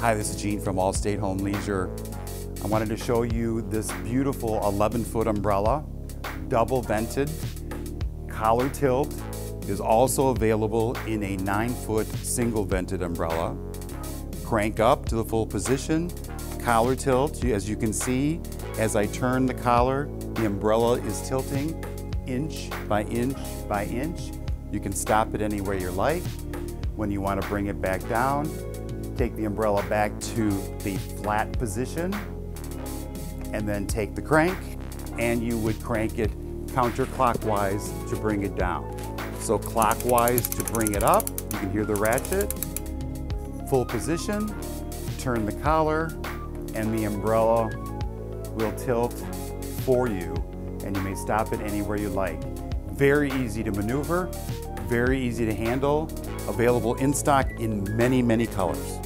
Hi, this is Gene from Allstate Home Leisure. I wanted to show you this beautiful 11-foot umbrella, double vented, collar tilt, is also available in a 9-foot single vented umbrella. Crank up to the full position, collar tilt. As you can see, as I turn the collar, the umbrella is tilting inch by inch by inch. You can stop it anywhere you like. When you want to bring it back down, take the umbrella back to the flat position and then take the crank, and you would crank it counterclockwise to bring it down. So clockwise to bring it up, you can hear the ratchet, full position, turn the collar, and the umbrella will tilt for you, and you may stop it anywhere you like. Very easy to maneuver, very easy to handle, available in stock in many, many colors.